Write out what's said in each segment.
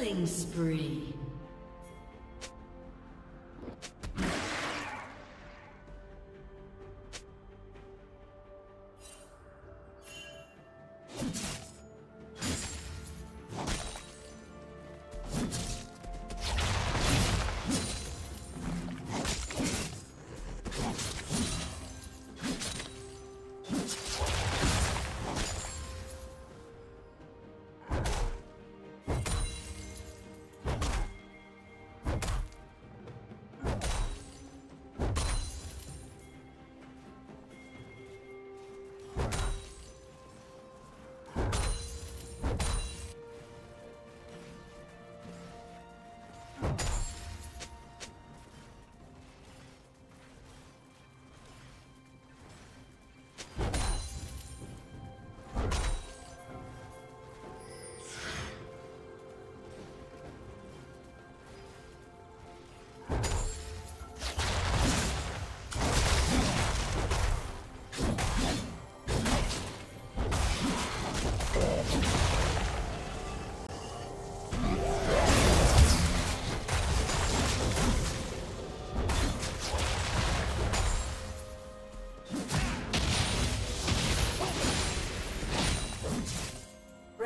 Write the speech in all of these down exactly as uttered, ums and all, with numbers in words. Killing spree.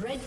Red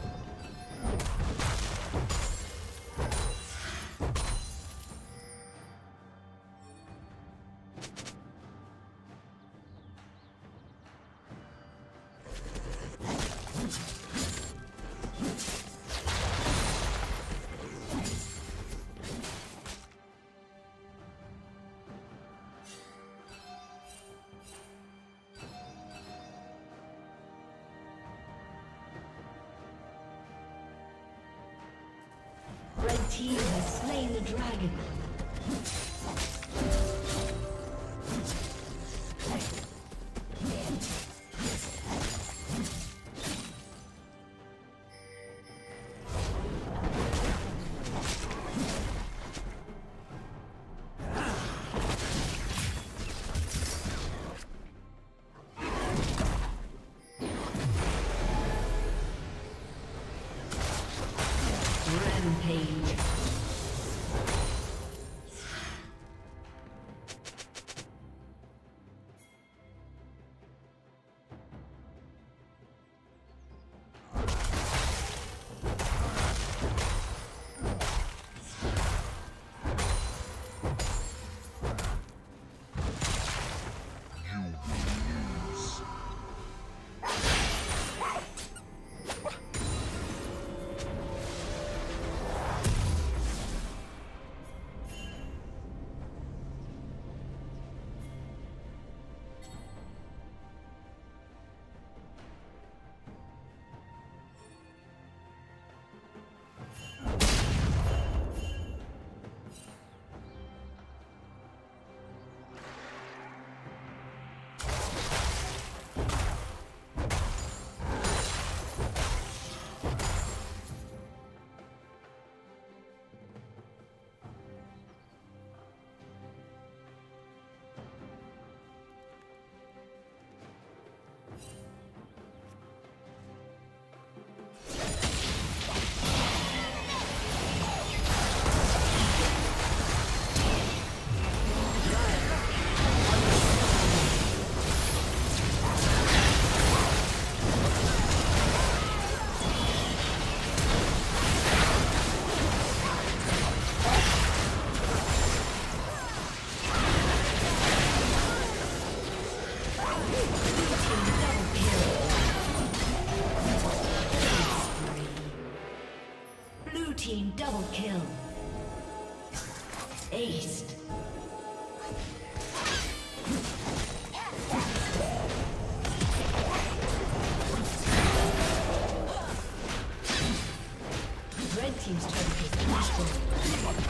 The team has slain the dragon. Kill. Aced. Red team's turret has been destroyed.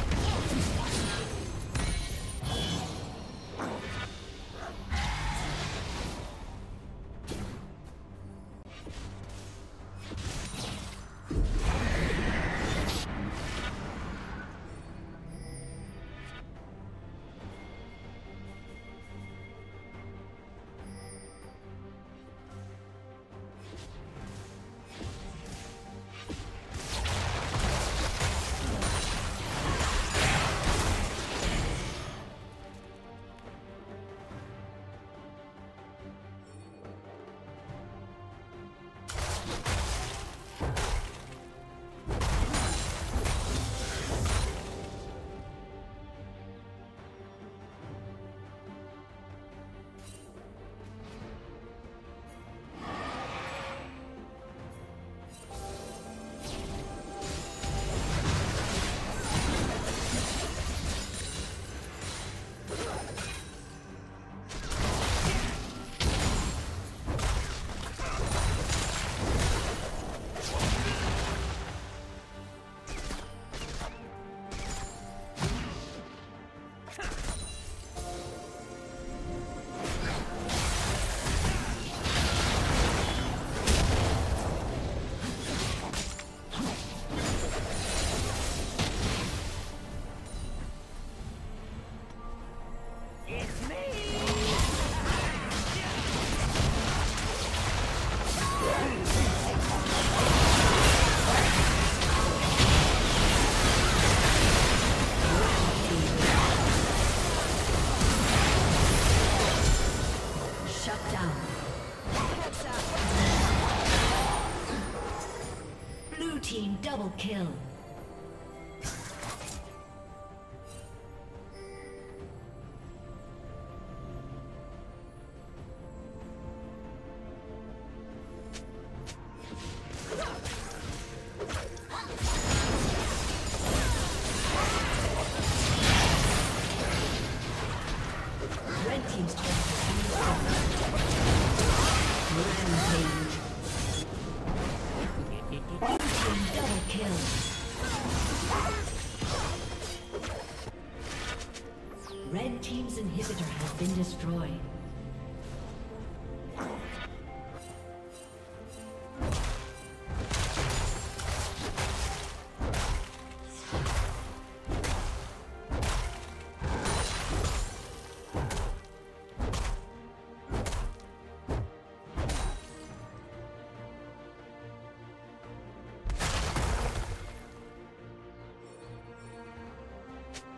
team double kill.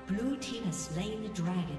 Blue team has slain the dragon.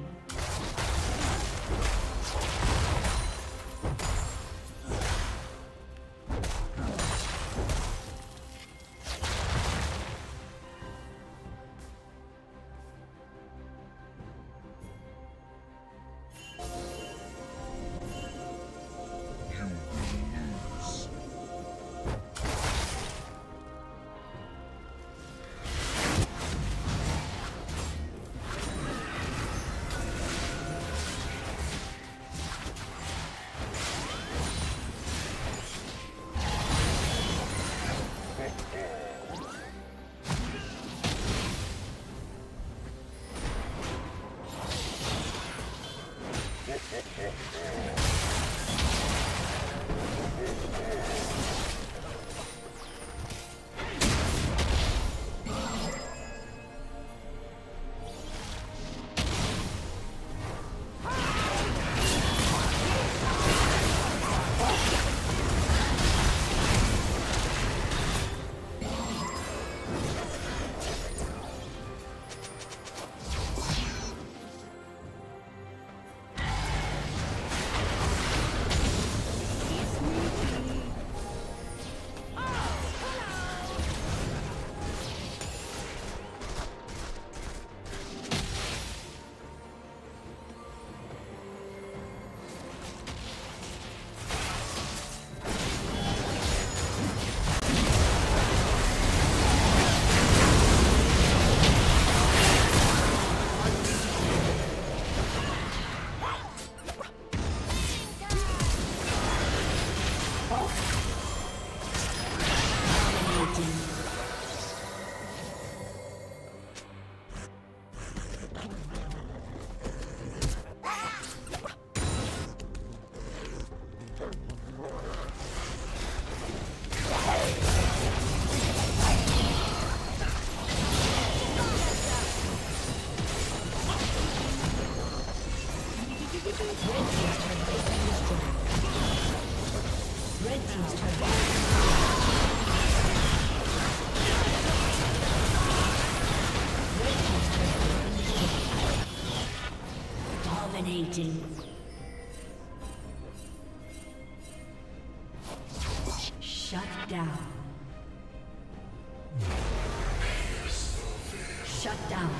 Shut down. Shut down.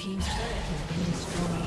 team's turret has been destroyed.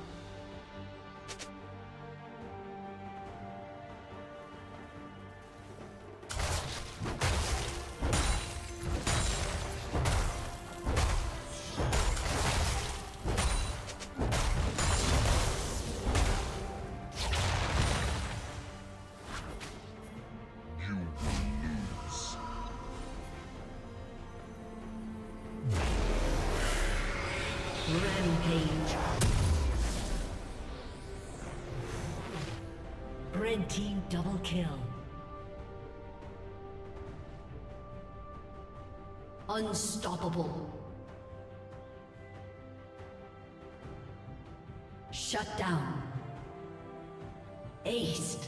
Rampage. Red team double kill. Unstoppable. Shut down. Aced.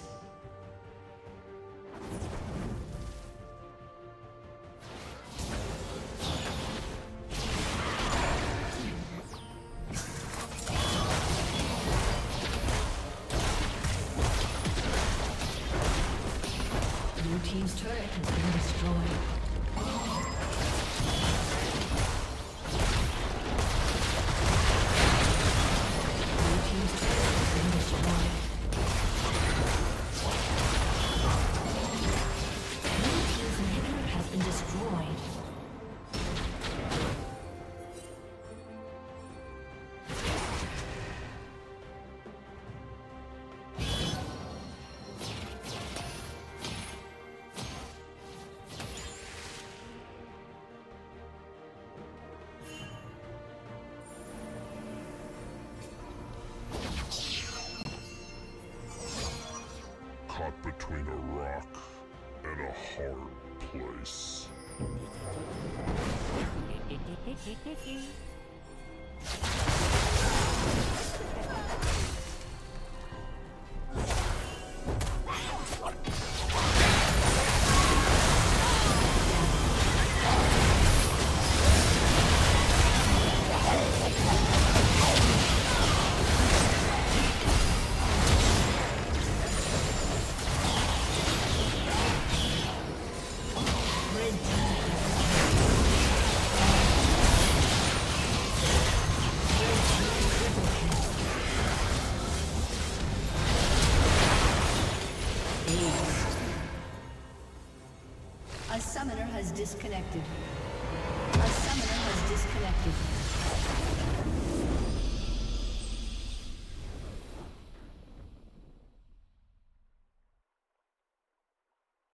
Team's turret has been destroyed. Between a rock and a hard place. disconnected. A summoner has disconnected.